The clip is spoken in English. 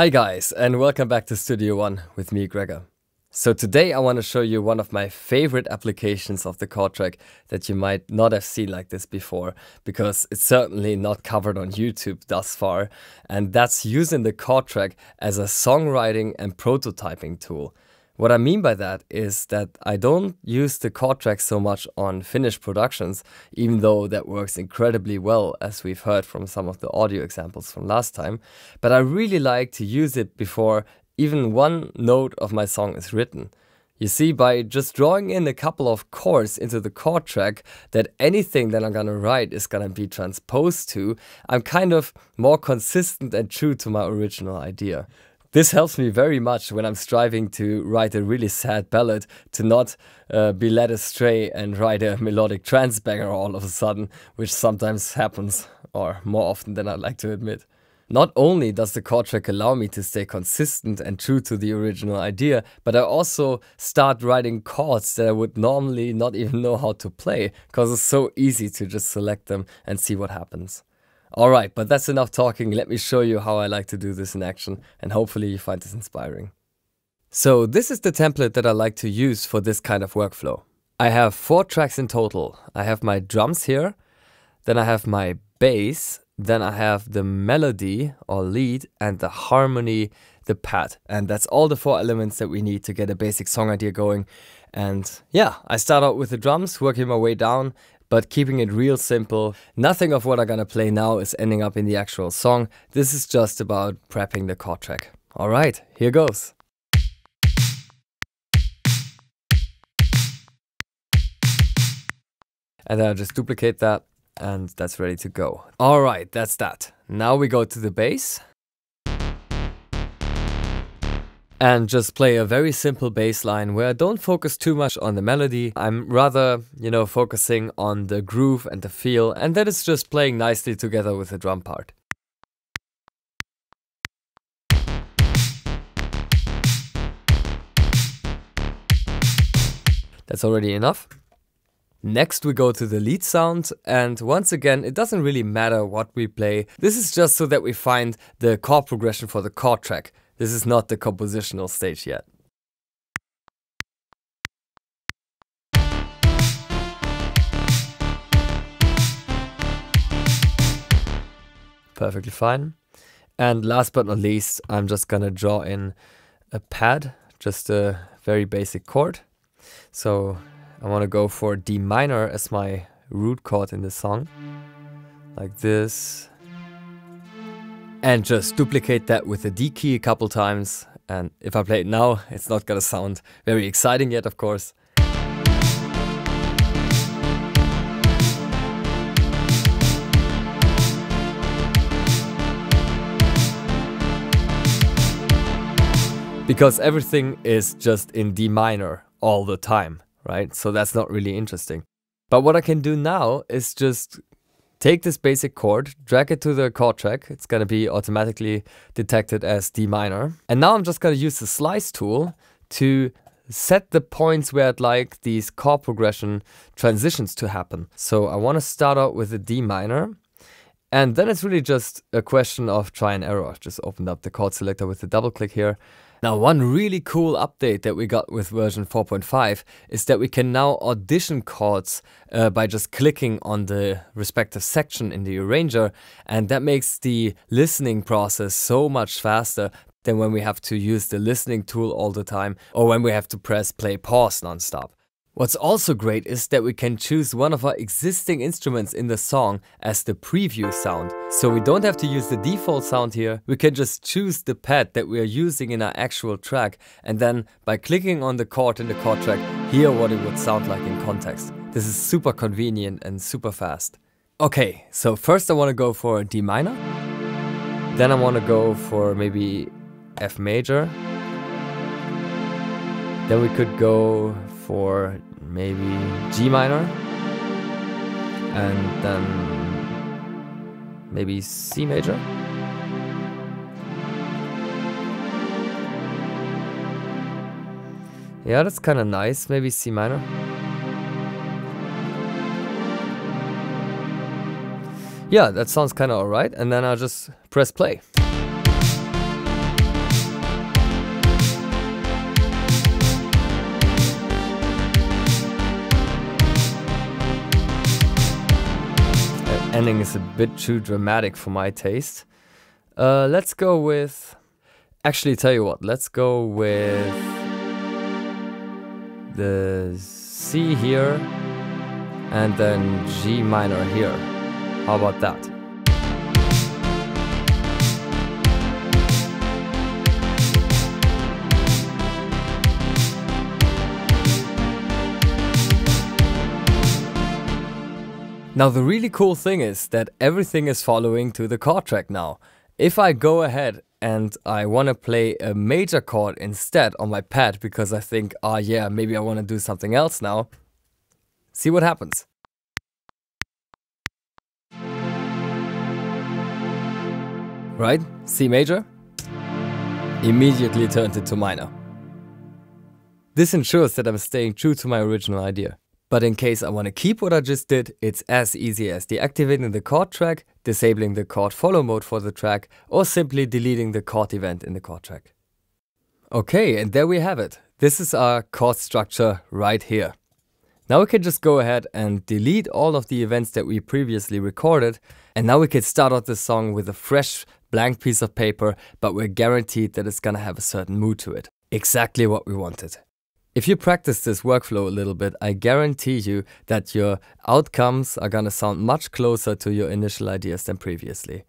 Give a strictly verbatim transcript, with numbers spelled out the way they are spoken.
Hi guys, and welcome back to Studio One with me, Gregor. So today I want to show you one of my favorite applications of the chord track that you might not have seen like this before, because it's certainly not covered on YouTube thus far, and that's using the chord track as a songwriting and prototyping tool. What I mean by that is that I don't use the chord track so much on finished productions, even though that works incredibly well, as we've heard from some of the audio examples from last time, but I really like to use it before even one note of my song is written. You see, by just drawing in a couple of chords into the chord track that anything that I'm gonna write is gonna be transposed to, I'm kind of more consistent and true to my original idea. This helps me very much when I'm striving to write a really sad ballad, to not uh, be led astray and write a melodic trance banger all of a sudden, which sometimes happens, or more often than I'd like to admit. Not only does the chord track allow me to stay consistent and true to the original idea, but I also start writing chords that I would normally not even know how to play, because it's so easy to just select them and see what happens. Alright, but that's enough talking. Let me show you how I like to do this in action, and hopefully you find this inspiring. So this is the template that I like to use for this kind of workflow. I have four tracks in total. I have my drums here, then I have my bass, then I have the melody or lead, and the harmony, the pad. And that's all the four elements that we need to get a basic song idea going. And yeah, I start out with the drums, working my way down, but keeping it real simple. Nothing of what I'm gonna play now is ending up in the actual song. This is just about prepping the chord track. All right, here goes. And then I'll just duplicate that, and that's ready to go. All right, that's that. Now we go to the bass. And just play a very simple bass line where I don't focus too much on the melody. I'm rather, you know, focusing on the groove and the feel, and that is just playing nicely together with the drum part. That's already enough. Next we go to the lead sound, and once again it doesn't really matter what we play. This is just so that we find the chord progression for the chord track. This is not the compositional stage yet. Perfectly fine. And last but not least, I'm just gonna draw in a pad, just a very basic chord. So I wanna go for D minor as my root chord in this song, like this. And just duplicate that with the D key a couple times, and if I play it now, it's not gonna sound very exciting yet, of course. Because everything is just in D minor all the time, right? So that's not really interesting. But what I can do now is just take this basic chord, drag it to the chord track. It's gonna be automatically detected as D minor. And now I'm just gonna use the slice tool to set the points where I'd like these chord progression transitions to happen. So I wanna start out with a D minor, and then it's really just a question of try and error. I just opened up the chord selector with a double click here. Now, one really cool update that we got with version four point five is that we can now audition chords uh, by just clicking on the respective section in the arranger, and that makes the listening process so much faster than when we have to use the listening tool all the time, or when we have to press play pause nonstop. What's also great is that we can choose one of our existing instruments in the song as the preview sound. So we don't have to use the default sound here, we can just choose the pad that we are using in our actual track, and then by clicking on the chord in the chord track, hear what it would sound like in context. This is super convenient and super fast. Okay, so first I want to go for D minor, then I want to go for maybe F major, then we could go for maybe G minor, and then maybe C major. Yeah, that's kind of nice, maybe C minor. Yeah, that sounds kind of alright, and then I'll just press play. ending is a bit too dramatic for my taste. Uh, let's go with... Actually, tell you what, let's go with the C here and then G minor here. How about that? Now the really cool thing is that everything is following to the chord track now. If I go ahead and I want to play a major chord instead on my pad because I think, ah, yeah, maybe I want to do something else now, see what happens. Right? C major? Immediately turned into minor. This ensures that I'm staying true to my original idea. But in case I want to keep what I just did, it's as easy as deactivating the chord track, disabling the chord follow mode for the track, or simply deleting the chord event in the chord track. Okay, and there we have it. This is our chord structure right here. Now we can just go ahead and delete all of the events that we previously recorded, and now we can start out the song with a fresh, blank piece of paper, but we're guaranteed that it's gonna have a certain mood to it. Exactly what we wanted. If you practice this workflow a little bit, I guarantee you that your outcomes are gonna sound much closer to your initial ideas than previously.